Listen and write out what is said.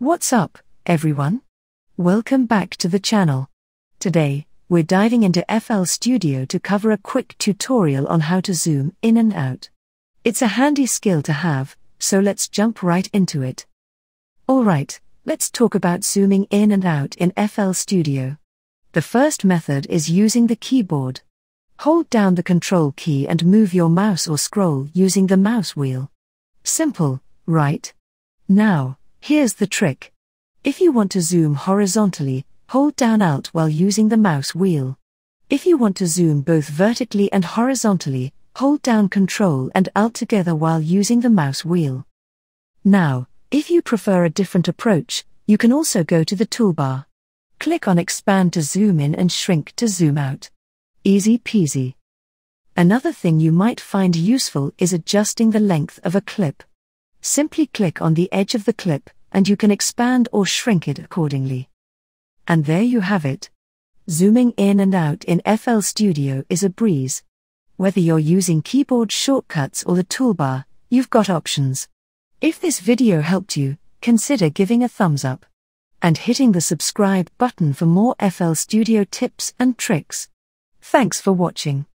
What's up, everyone? Welcome back to the channel. Today, we're diving into FL Studio to cover a quick tutorial on how to zoom in and out. It's a handy skill to have, so let's jump right into it. Alright, let's talk about zooming in and out in FL Studio. The first method is using the keyboard. Hold down the Control key and move your mouse or scroll using the mouse wheel. Simple, right? Now, here's the trick. If you want to zoom horizontally, hold down Alt while using the mouse wheel. If you want to zoom both vertically and horizontally, hold down Control and Alt together while using the mouse wheel. Now, if you prefer a different approach, you can also go to the toolbar. Click on Expand to zoom in and Shrink to zoom out. Easy peasy. Another thing you might find useful is adjusting the length of a clip. Simply click on the edge of the clip, and you can expand or shrink it accordingly. And there you have it. Zooming in and out in FL Studio is a breeze. Whether you're using keyboard shortcuts or the toolbar, you've got options. If this video helped you, consider giving a thumbs up and hitting the subscribe button for more FL Studio tips and tricks. Thanks for watching.